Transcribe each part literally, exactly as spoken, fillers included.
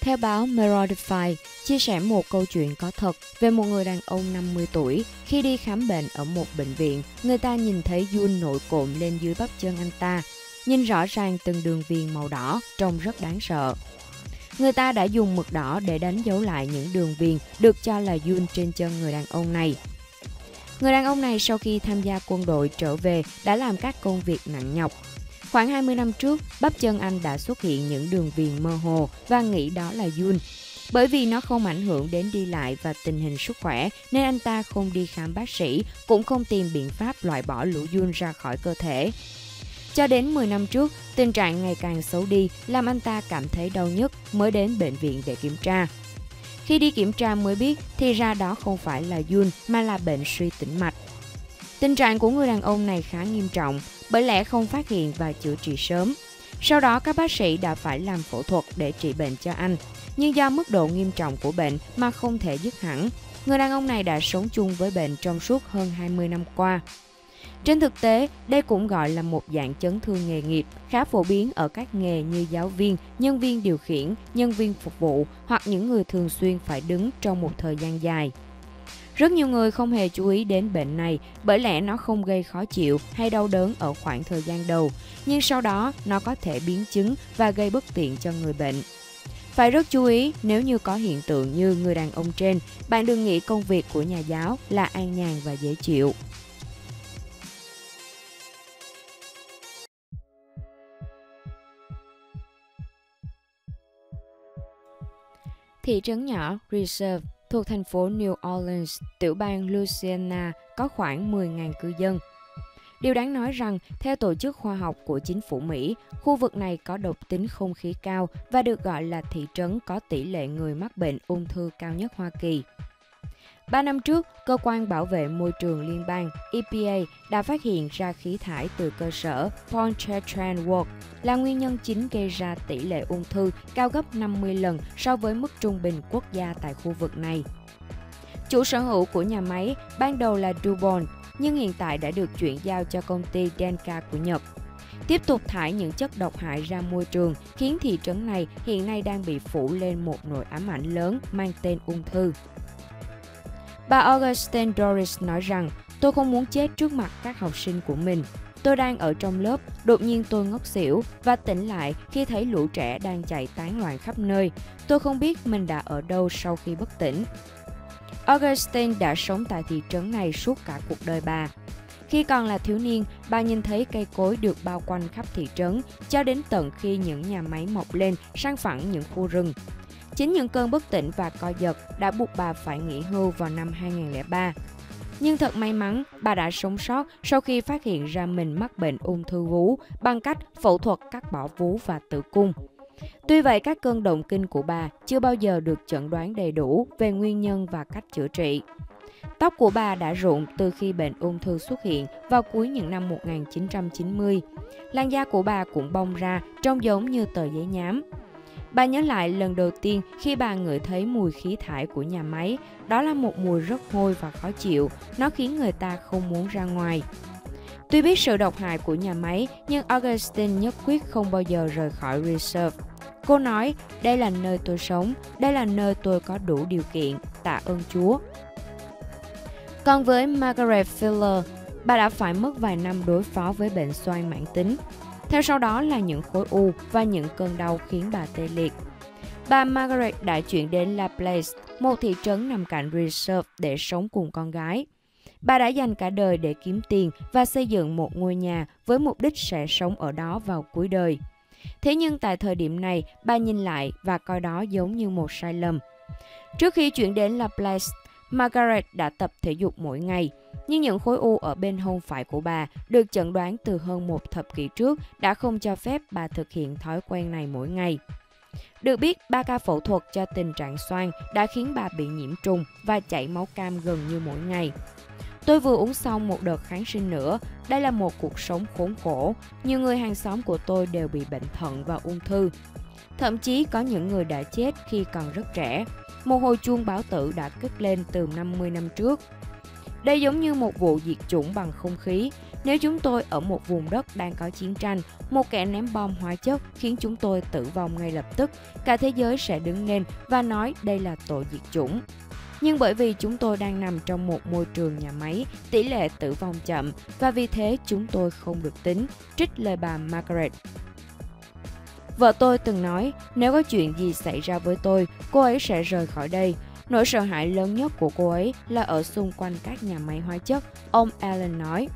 Theo báo Merodify chia sẻ một câu chuyện có thật về một người đàn ông năm mươi tuổi. Khi đi khám bệnh ở một bệnh viện, người ta nhìn thấy giun nội cộm lên dưới bắp chân anh ta. Nhìn rõ ràng từng đường viền màu đỏ, trông rất đáng sợ. Người ta đã dùng mực đỏ để đánh dấu lại những đường viền được cho là giun trên chân người đàn ông này. Người đàn ông này sau khi tham gia quân đội trở về đã làm các công việc nặng nhọc. Khoảng hai mươi năm trước, bắp chân anh đã xuất hiện những đường viền mơ hồ và nghĩ đó là giun. Bởi vì nó không ảnh hưởng đến đi lại và tình hình sức khỏe, nên anh ta không đi khám bác sĩ, cũng không tìm biện pháp loại bỏ lũ giun ra khỏi cơ thể. Cho đến mười năm trước, tình trạng ngày càng xấu đi, làm anh ta cảm thấy đau nhức mới đến bệnh viện để kiểm tra. Khi đi kiểm tra mới biết, thì ra đó không phải là giun mà là bệnh suy tĩnh mạch. Tình trạng của người đàn ông này khá nghiêm trọng, bởi lẽ không phát hiện và chữa trị sớm. Sau đó các bác sĩ đã phải làm phẫu thuật để trị bệnh cho anh, nhưng do mức độ nghiêm trọng của bệnh mà không thể dứt hẳn. Người đàn ông này đã sống chung với bệnh trong suốt hơn hai mươi năm qua. Trên thực tế, đây cũng gọi là một dạng chấn thương nghề nghiệp, khá phổ biến ở các nghề như giáo viên, nhân viên điều khiển, nhân viên phục vụ hoặc những người thường xuyên phải đứng trong một thời gian dài. Rất nhiều người không hề chú ý đến bệnh này bởi lẽ nó không gây khó chịu hay đau đớn ở khoảng thời gian đầu, nhưng sau đó nó có thể biến chứng và gây bất tiện cho người bệnh. Phải rất chú ý nếu như có hiện tượng như người đàn ông trên, bạn đừng nghĩ công việc của nhà giáo là an nhàn và dễ chịu. Thị trấn nhỏ Reserve thuộc thành phố New Orleans, tiểu bang Louisiana, có khoảng mười nghìn cư dân. Điều đáng nói rằng, theo Tổ chức Khoa học của Chính phủ Mỹ, khu vực này có độc tính không khí cao và được gọi là thị trấn có tỷ lệ người mắc bệnh ung thư cao nhất Hoa Kỳ. Ba năm trước, Cơ quan Bảo vệ Môi trường Liên bang E P A đã phát hiện ra khí thải từ cơ sở Pontchartrand Walk là nguyên nhân chính gây ra tỷ lệ ung thư cao gấp năm mươi lần so với mức trung bình quốc gia tại khu vực này. Chủ sở hữu của nhà máy ban đầu là DuPont, nhưng hiện tại đã được chuyển giao cho công ty Denka của Nhật. Tiếp tục thải những chất độc hại ra môi trường khiến thị trấn này hiện nay đang bị phủ lên một nỗi ám ảnh lớn mang tên ung thư. Bà Augustine Doris nói rằng, tôi không muốn chết trước mặt các học sinh của mình. Tôi đang ở trong lớp, đột nhiên tôi ngất xỉu và tỉnh lại khi thấy lũ trẻ đang chạy tán loạn khắp nơi. Tôi không biết mình đã ở đâu sau khi bất tỉnh. Augustine đã sống tại thị trấn này suốt cả cuộc đời bà. Khi còn là thiếu niên, bà nhìn thấy cây cối được bao quanh khắp thị trấn, cho đến tận khi những nhà máy mọc lên san phẳng những khu rừng. Chính những cơn bất tỉnh và co giật đã buộc bà phải nghỉ hưu vào năm hai nghìn không trăm lẻ ba. Nhưng thật may mắn, bà đã sống sót sau khi phát hiện ra mình mắc bệnh ung thư vú bằng cách phẫu thuật cắt bỏ vú và tử cung. Tuy vậy, các cơn động kinh của bà chưa bao giờ được chẩn đoán đầy đủ về nguyên nhân và cách chữa trị. Tóc của bà đã rụng từ khi bệnh ung thư xuất hiện vào cuối những năm một nghìn chín trăm chín mươi. Làn da của bà cũng bong ra trông giống như tờ giấy nhám. Bà nhớ lại lần đầu tiên khi bà ngửi thấy mùi khí thải của nhà máy, đó là một mùi rất hôi và khó chịu, nó khiến người ta không muốn ra ngoài. Tuy biết sự độc hại của nhà máy, nhưng Augustine nhất quyết không bao giờ rời khỏi Reserve. Cô nói, đây là nơi tôi sống, đây là nơi tôi có đủ điều kiện, tạ ơn Chúa. Còn với Margaret Filler, bà đã phải mất vài năm đối phó với bệnh xoang mãn tính. Theo sau đó là những khối u và những cơn đau khiến bà tê liệt. Bà Margaret đã chuyển đến La Place, một thị trấn nằm cạnh Reserve để sống cùng con gái. Bà đã dành cả đời để kiếm tiền và xây dựng một ngôi nhà với mục đích sẽ sống ở đó vào cuối đời. Thế nhưng tại thời điểm này, bà nhìn lại và coi đó giống như một sai lầm. Trước khi chuyển đến La Place, Margaret đã tập thể dục mỗi ngày, nhưng những khối u ở bên hông phải của bà được chẩn đoán từ hơn một thập kỷ trước đã không cho phép bà thực hiện thói quen này mỗi ngày. Được biết, ba ca phẫu thuật cho tình trạng xoang đã khiến bà bị nhiễm trùng và chảy máu cam gần như mỗi ngày. Tôi vừa uống xong một đợt kháng sinh nữa, đây là một cuộc sống khốn khổ, nhiều người hàng xóm của tôi đều bị bệnh thận và ung thư. Thậm chí có những người đã chết khi còn rất trẻ. Một hồi chuông báo tử đã cất lên từ năm mươi năm trước. Đây giống như một vụ diệt chủng bằng không khí. Nếu chúng tôi ở một vùng đất đang có chiến tranh, một kẻ ném bom hóa chất khiến chúng tôi tử vong ngay lập tức, cả thế giới sẽ đứng lên và nói đây là tội diệt chủng. Nhưng bởi vì chúng tôi đang nằm trong một môi trường nhà máy, tỷ lệ tử vong chậm và vì thế chúng tôi không được tính, trích lời bà Margaret. Vợ tôi từng nói, nếu có chuyện gì xảy ra với tôi, cô ấy sẽ rời khỏi đây. Nỗi sợ hãi lớn nhất của cô ấy là ở xung quanh các nhà máy hóa chất, ông Allen nói.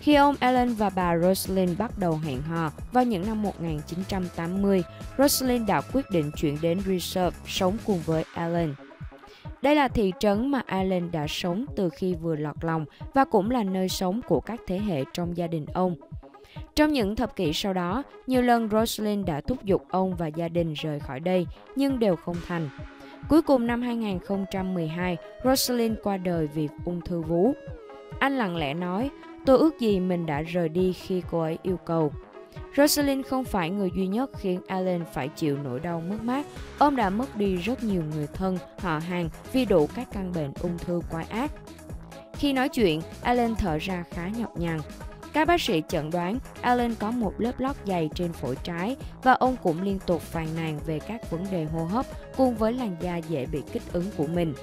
Khi ông Allen và bà Rosalind bắt đầu hẹn hò vào những năm một nghìn chín trăm tám mươi, Rosalind đã quyết định chuyển đến Reserve sống cùng với Allen. Đây là thị trấn mà Allen đã sống từ khi vừa lọt lòng và cũng là nơi sống của các thế hệ trong gia đình ông. Trong những thập kỷ sau đó, nhiều lần Rosalind đã thúc giục ông và gia đình rời khỏi đây, nhưng đều không thành. Cuối cùng năm hai nghìn không trăm mười hai, Rosalind qua đời vì ung thư vú. Anh lặng lẽ nói, tôi ước gì mình đã rời đi khi cô ấy yêu cầu. Rosalind không phải người duy nhất khiến Allen phải chịu nỗi đau mất mát. Ông đã mất đi rất nhiều người thân, họ hàng vì đủ các căn bệnh ung thư quái ác. Khi nói chuyện, Allen thở ra khá nhọc nhằn. Các bác sĩ chẩn đoán Allen có một lớp lót dày trên phổi trái và ông cũng liên tục phàn nàn về các vấn đề hô hấp cùng với làn da dễ bị kích ứng của mình.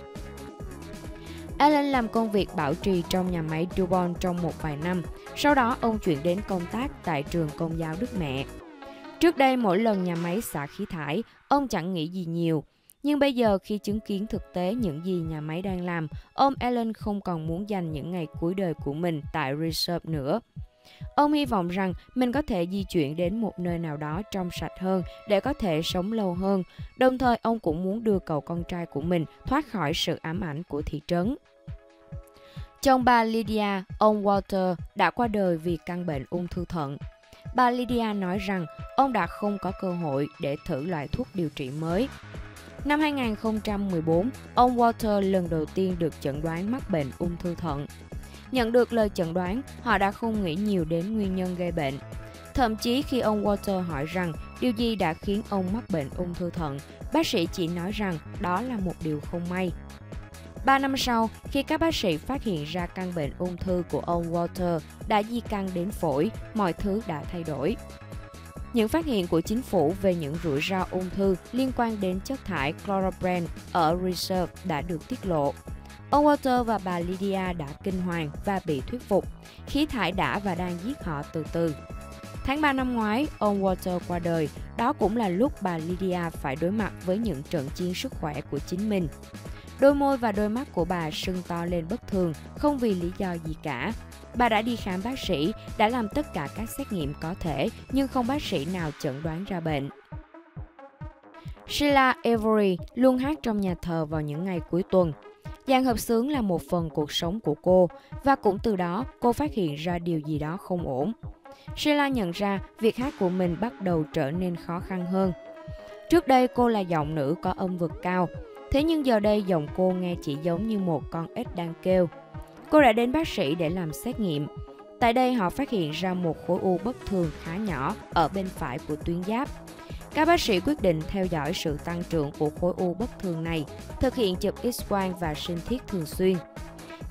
Allen làm công việc bảo trì trong nhà máy DuPont trong một vài năm, sau đó ông chuyển đến công tác tại trường Công giáo Đức Mẹ. Trước đây mỗi lần nhà máy xả khí thải, ông chẳng nghĩ gì nhiều. Nhưng bây giờ khi chứng kiến thực tế những gì nhà máy đang làm, ông Allen không còn muốn dành những ngày cuối đời của mình tại Reserve nữa. Ông hy vọng rằng mình có thể di chuyển đến một nơi nào đó trong sạch hơn để có thể sống lâu hơn, đồng thời ông cũng muốn đưa cậu con trai của mình thoát khỏi sự ám ảnh của thị trấn. Chồng bà Lydia, ông Walter, đã qua đời vì căn bệnh ung thư thận. Bà Lydia nói rằng ông đã không có cơ hội để thử loại thuốc điều trị mới. Năm hai nghìn không trăm mười bốn, ông Walter lần đầu tiên được chẩn đoán mắc bệnh ung thư thận. Nhận được lời chẩn đoán, họ đã không nghĩ nhiều đến nguyên nhân gây bệnh. Thậm chí khi ông Walter hỏi rằng điều gì đã khiến ông mắc bệnh ung thư thận, bác sĩ chỉ nói rằng đó là một điều không may. Ba năm sau, khi các bác sĩ phát hiện ra căn bệnh ung thư của ông Walter đã di căn đến phổi, mọi thứ đã thay đổi. Những phát hiện của chính phủ về những rủi ro ung thư liên quan đến chất thải chloroprene ở Reserve đã được tiết lộ. Ông Walter và bà Lydia đã kinh hoàng và bị thuyết phục. Khí thải đã và đang giết họ từ từ. Tháng ba năm ngoái, ông Walter qua đời. Đó cũng là lúc bà Lydia phải đối mặt với những trận chiến sức khỏe của chính mình. Đôi môi và đôi mắt của bà sưng to lên bất thường, không vì lý do gì cả. Bà đã đi khám bác sĩ, đã làm tất cả các xét nghiệm có thể, nhưng không bác sĩ nào chẩn đoán ra bệnh. Sheila Avery luôn hát trong nhà thờ vào những ngày cuối tuần. Dàn hợp xướng là một phần cuộc sống của cô, và cũng từ đó cô phát hiện ra điều gì đó không ổn. Sheila nhận ra việc hát của mình bắt đầu trở nên khó khăn hơn. Trước đây cô là giọng nữ có âm vực cao, thế nhưng giờ đây giọng cô nghe chỉ giống như một con ếch đang kêu. Cô đã đến bác sĩ để làm xét nghiệm. Tại đây họ phát hiện ra một khối u bất thường khá nhỏ ở bên phải của tuyến giáp. Các bác sĩ quyết định theo dõi sự tăng trưởng của khối u bất thường này, thực hiện chụp X-quang và sinh thiết thường xuyên.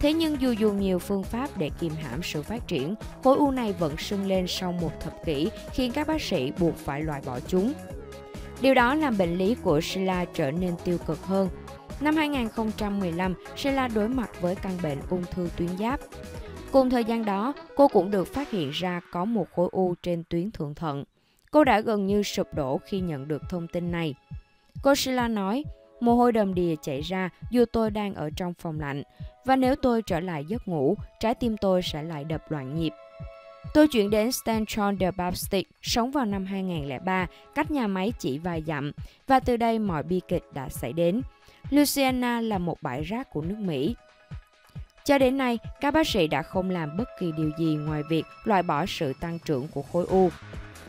Thế nhưng dù dùng nhiều phương pháp để kiềm hãm sự phát triển, khối u này vẫn sưng lên sau một thập kỷ khiến các bác sĩ buộc phải loại bỏ chúng. Điều đó làm bệnh lý của Sheila trở nên tiêu cực hơn. Năm hai nghìn không trăm mười lăm, Sheila đối mặt với căn bệnh ung thư tuyến giáp. Cùng thời gian đó, cô cũng được phát hiện ra có một khối u trên tuyến thượng thận. Cô đã gần như sụp đổ khi nhận được thông tin này. Cô Sheila nói, mồ hôi đầm đìa chảy ra dù tôi đang ở trong phòng lạnh, và nếu tôi trở lại giấc ngủ, trái tim tôi sẽ lại đập loạn nhịp. Tôi chuyển đến Saint Trond de Baptist, sống vào năm hai nghìn không trăm lẻ ba, cách nhà máy chỉ vài dặm, và từ đây mọi bi kịch đã xảy đến. Louisiana là một bãi rác của nước Mỹ. Cho đến nay, các bác sĩ đã không làm bất kỳ điều gì ngoài việc loại bỏ sự tăng trưởng của khối u.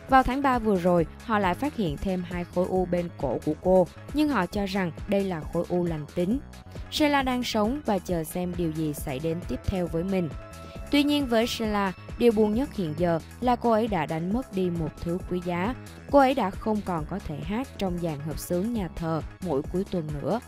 Vào tháng ba vừa rồi, họ lại phát hiện thêm hai khối u bên cổ của cô, nhưng họ cho rằng đây là khối u lành tính. Sheila đang sống và chờ xem điều gì xảy đến tiếp theo với mình. Tuy nhiên với Sheila, điều buồn nhất hiện giờ là cô ấy đã đánh mất đi một thứ quý giá. Cô ấy đã không còn có thể hát trong dàn hợp xướng nhà thờ mỗi cuối tuần nữa.